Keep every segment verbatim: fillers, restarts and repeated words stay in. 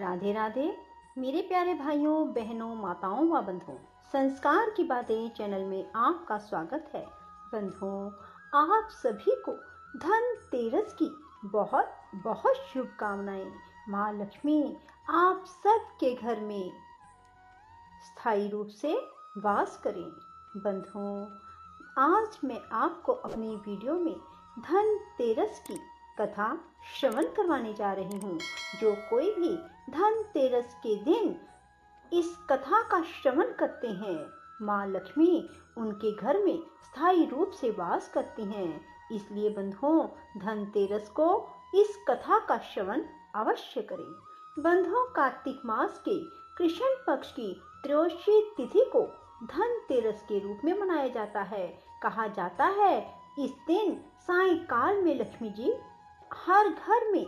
राधे राधे मेरे प्यारे भाइयों, बहनों, माताओं व बंधुओं, संस्कार की बातें चैनल में आपका स्वागत है। बंधुओं, आप सभी को धनतेरस की बहुत बहुत शुभकामनाएं। माँ लक्ष्मी आप सबके घर में स्थायी रूप से वास करें। बंधुओं, आज मैं आपको अपनी वीडियो में धनतेरस की कथा श्रवण करवाने जा रही हूँ। जो कोई भी धनतेरस के दिन इस कथा का श्रवण करते हैं, माँ लक्ष्मी उनके घर में स्थायी रूप से वास करती हैं। इसलिए बंधुओं, धनतेरस को इस कथा का श्रवण अवश्य करें। बंधुओं, कार्तिक मास के कृष्ण पक्ष की त्रयोदशी तिथि को धनतेरस के रूप में मनाया जाता है। कहा जाता है इस दिन सायंकाल में लक्ष्मी जी हर घर में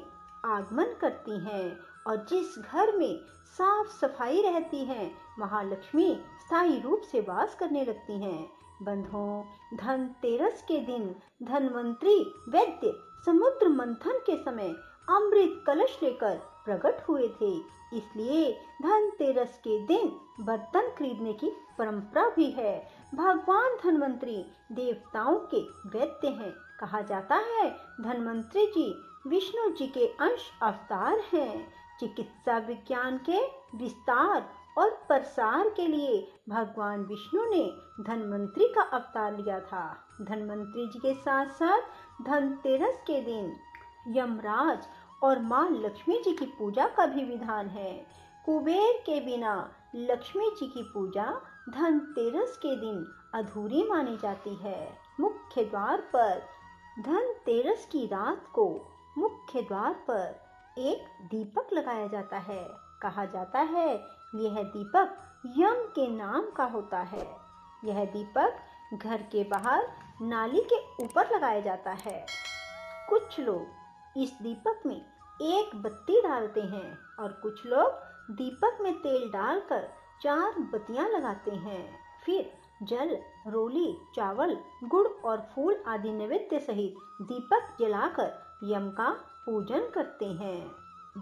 आगमन करती हैं और जिस घर में साफ सफाई रहती है वहाँ लक्ष्मी स्थायी रूप से वास करने लगती हैं। बंधुओं, धनतेरस के दिन धनवंतरी वैद्य समुद्र मंथन के समय अमृत कलश लेकर प्रकट हुए थे। इसलिए धनतेरस के दिन बर्तन खरीदने की परंपरा भी है। भगवान धनवंतरी देवताओं के वैद्य हैं। कहा जाता है धनवंतरी जी विष्णु जी के अंश अवतार हैं। चिकित्सा विज्ञान के विस्तार और प्रसार के लिए भगवान विष्णु ने धनवंतरी का अवतार लिया था। धनवंतरी जी के साथ साथ धनतेरस के दिन यमराज और माँ लक्ष्मी जी की पूजा का भी विधान है। कुबेर के बिना लक्ष्मी जी की पूजा धनतेरस के दिन अधूरी मानी जाती है। मुख्य द्वार पर धनतेरस की रात को मुख्य द्वार पर एक दीपक लगाया जाता है। कहा जाता है यह दीपक यम के नाम का होता है। यह दीपक घर के बाहर नाली के ऊपर लगाया जाता है। कुछ लोग इस दीपक में एक बत्ती डालते हैं और कुछ लोग दीपक में तेल डालकर चार बत्तियां लगाते हैं। फिर जल, रोली, चावल, गुड़ और फूल आदि नैवेद्य सहित दीपक जलाकर यम का पूजन करते हैं।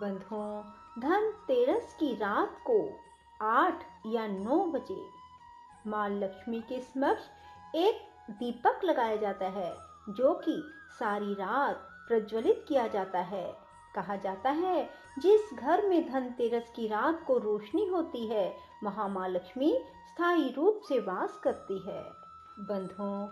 बंधुओं, धनतेरस की रात को आठ या नौ बजे माँ लक्ष्मी के समक्ष एक दीपक लगाया जाता है जो कि सारी रात प्रज्वलित किया जाता है। कहा जाता है जिस घर में धनतेरस की रात को रोशनी होती है वहाँ माँ लक्ष्मी स्थायी रूप से वास करती है। बंधुओं,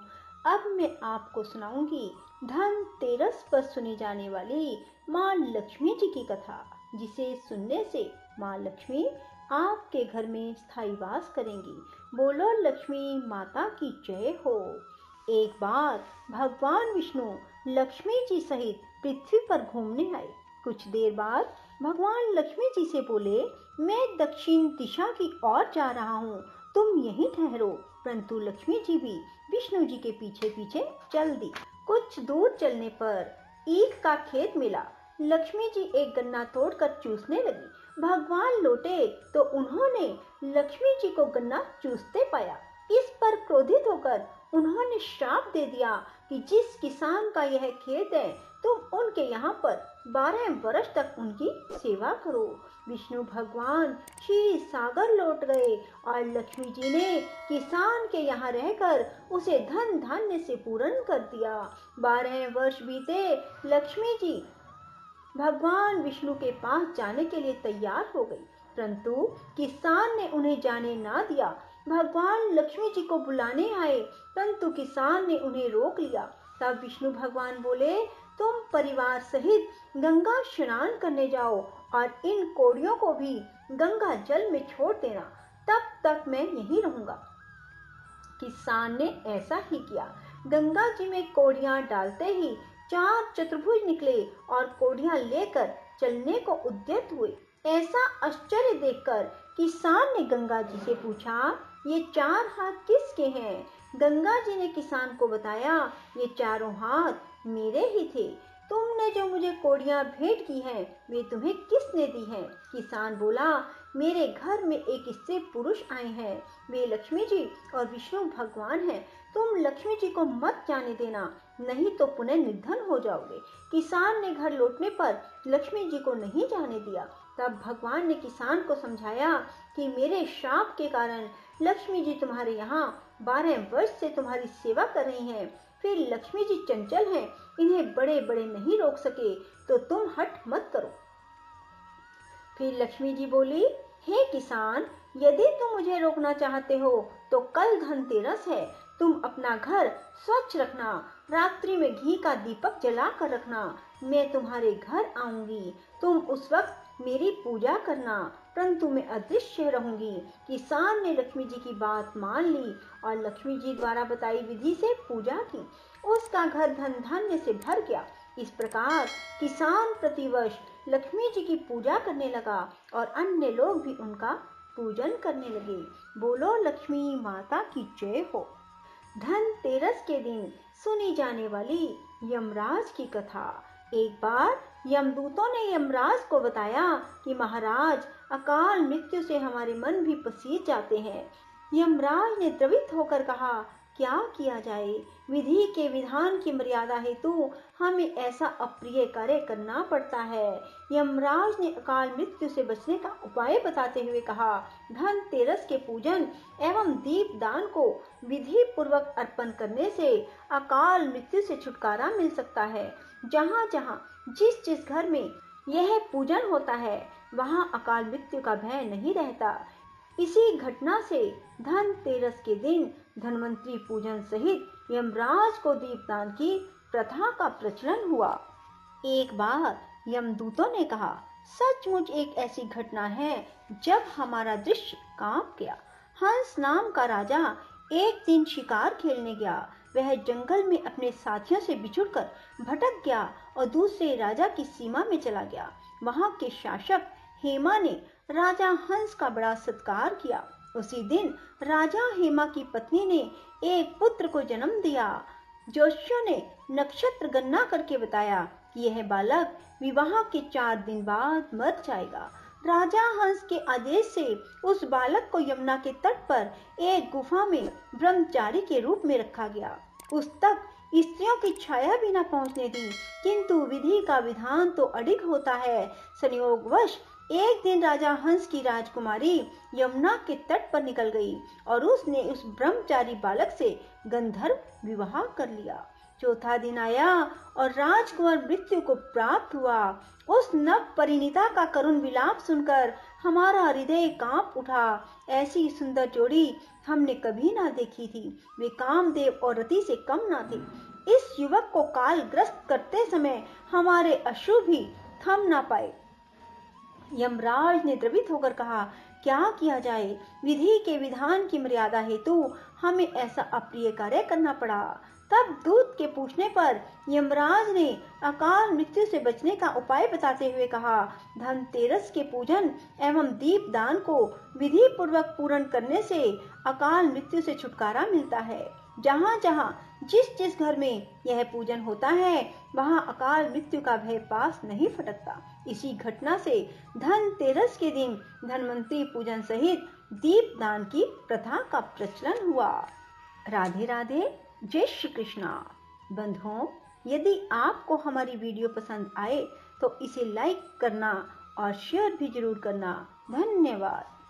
अब मैं आपको सुनाऊंगी धनतेरस पर सुनी जाने वाली माँ लक्ष्मी जी की कथा, जिसे सुनने से माँ लक्ष्मी आपके घर में स्थायी वास करेंगी। बोलो लक्ष्मी माता की जय हो। एक बार भगवान विष्णु लक्ष्मी जी सहित पृथ्वी पर घूमने आए। कुछ देर बाद भगवान लक्ष्मी जी से बोले, मैं दक्षिण दिशा की ओर जा रहा हूँ, तुम यहीं ठहरो। परंतु लक्ष्मी जी भी विष्णु जी के पीछे पीछे चल दी। कुछ दूर चलने पर ईख का खेत मिला। लक्ष्मी जी एक गन्ना तोड़कर चूसने लगी। भगवान लौटे तो उन्होंने लक्ष्मी जी को गन्ना चूसते पाया। इस पर क्रोधित होकर उन्होंने श्राप दे दिया कि जिस किसान का यह खेत है तुम उनके यहाँ पर बारह वर्ष तक उनकी सेवा करो। विष्णु भगवान क्षीर सागर लौट गए और लक्ष्मी जी ने किसान के यहाँ रहकर उसे धन धान्य से पूर्ण कर दिया। बारह वर्ष बीते, लक्ष्मी जी भगवान विष्णु के पास जाने के लिए तैयार हो गई, परंतु किसान ने उन्हें जाने ना दिया। भगवान लक्ष्मी जी को बुलाने आए, परंतु किसान ने उन्हें रोक लिया। तब विष्णु भगवान बोले, तुम परिवार सहित गंगा स्नान करने जाओ और इन कोड़ियों को भी गंगा जल में छोड़ देना, तब तक मैं यहीं रहूंगा। किसान ने ऐसा ही किया। गंगा जी में कोड़ियां डालते ही चार चतुर्भुज निकले और कोड़ियां लेकर चलने को उद्यत हुए। ऐसा आश्चर्य देखकर किसान ने गंगा जी से पूछा, ये चार हाथ किसके हैं? गंगा जी ने किसान को बताया, ये चारों हाथ मेरे ही थे। तुमने जो मुझे कोड़ियाँ भेंट की हैं वे तुम्हें किसने दी हैं? किसान बोला, मेरे घर में एक स्त्री पुरुष आए हैं, वे लक्ष्मी जी और विष्णु भगवान हैं। तुम लक्ष्मी जी को मत जाने देना, नहीं तो पुनः निर्धन हो जाओगे। किसान ने घर लौटने पर लक्ष्मी जी को नहीं जाने दिया। तब भगवान ने किसान को समझाया कि मेरे श्राप के कारण लक्ष्मी जी तुम्हारे यहाँ बारह वर्ष से तुम्हारी सेवा कर रही हैं। फिर लक्ष्मी जी चंचल हैं, इन्हें बड़े बड़े नहीं रोक सके, तो तुम हट मत करो। फिर लक्ष्मी जी बोली, हे किसान, यदि तुम मुझे रोकना चाहते हो तो कल धनतेरस है, तुम अपना घर स्वच्छ रखना, रात्रि में घी का दीपक जला कर रखना, मैं तुम्हारे घर आऊंगी, तुम उस वक्त मेरी पूजा करना, परंतु मैं अदृश्य रहूंगी। किसान ने लक्ष्मी जी की बात मान ली और लक्ष्मी जी द्वारा बताई विधि से पूजा की। उसका घर धन धान्य से भर गया। इस प्रकार किसान प्रतिवर्ष लक्ष्मी जी की पूजा करने लगा और अन्य लोग भी उनका पूजन करने लगे। बोलो लक्ष्मी माता की जय हो। धनतेरस के दिन सुनी जाने वाली यमराज की कथा। एक बार यमदूतों ने यमराज को बताया कि महाराज, अकाल मृत्यु से हमारे मन भी पसीज जाते हैं। यमराज ने द्रवित होकर कहा, क्या किया जाए? विधि के विधान की मर्यादा हेतु हमें ऐसा अप्रिय कार्य करना पड़ता है। यमराज ने अकाल मृत्यु से बचने का उपाय बताते हुए कहा, धनतेरस के पूजन एवं दीप दान को विधि पूर्वक अर्पण करने से अकाल मृत्यु से छुटकारा मिल सकता है। जहाँ जहाँ जिस जिस घर में यह पूजन होता है, वहाँ अकाल मृत्यु का भय नहीं रहता। इसी घटना से धनतेरस के दिन धनवंतरी पूजन सहित यमराज को दीपदान की प्रथा का प्रचलन हुआ। एक बार यमदूतों ने कहा, सचमुच एक ऐसी घटना है जब हमारा दृश्य कांप गया। हंस नाम का राजा एक दिन शिकार खेलने गया। वह जंगल में अपने साथियों से बिछुड़कर भटक गया और दूसरे राजा की सीमा में चला गया। वहां के शासक हेमा ने राजा हंस का बड़ा सत्कार किया। उसी दिन राजा हेमा की पत्नी ने एक पुत्र को जन्म दिया। ज्योतिषियों ने नक्षत्र गणना करके बताया कि यह बालक विवाह के चार दिन बाद मर जाएगा। राजा हंस के आदेश से उस बालक को यमुना के तट पर एक गुफा में ब्रह्मचारी के रूप में रखा गया। उस तक स्त्रियों की छाया भी न पहुंचने दी, किंतु विधि का विधान तो अडिग होता है। संयोगवश एक दिन राजा हंस की राजकुमारी यमुना के तट पर निकल गई और उसने उस ब्रह्मचारी बालक से गंधर्व विवाह कर लिया। चौथा दिन आया और राजकुमार मृत्यु को प्राप्त हुआ। उस नव परिणीता का करुण विलाप सुनकर हमारा हृदय कांप उठा। ऐसी सुंदर जोड़ी हमने कभी ना देखी थी। वे कामदेव और रति से कम ना थे। इस युवक को कालग्रस्त करते समय हमारे अश्रु भी थम ना पाए। यमराज ने द्रवित होकर कहा, क्या किया जाए? विधि के विधान की मर्यादा हेतु हमें ऐसा अप्रिय कार्य करना पड़ा। तब दूत के पूछने पर यमराज ने अकाल मृत्यु से बचने का उपाय बताते हुए कहा, धनतेरस के पूजन एवं दीप दान को विधि पूर्वक पूर्ण करने से अकाल मृत्यु से छुटकारा मिलता है। जहाँ जहाँ जिस जिस घर में यह पूजन होता है, वहाँ अकाल मृत्यु का भय पास नहीं फटकता। इसी घटना से धनतेरस के दिन धनवंतरी पूजन सहित दीप दान की प्रथा का प्रचलन हुआ। राधे राधे, जय श्री कृष्णा। बंधुओं, यदि आपको हमारी वीडियो पसंद आए तो इसे लाइक करना और शेयर भी जरूर करना। धन्यवाद।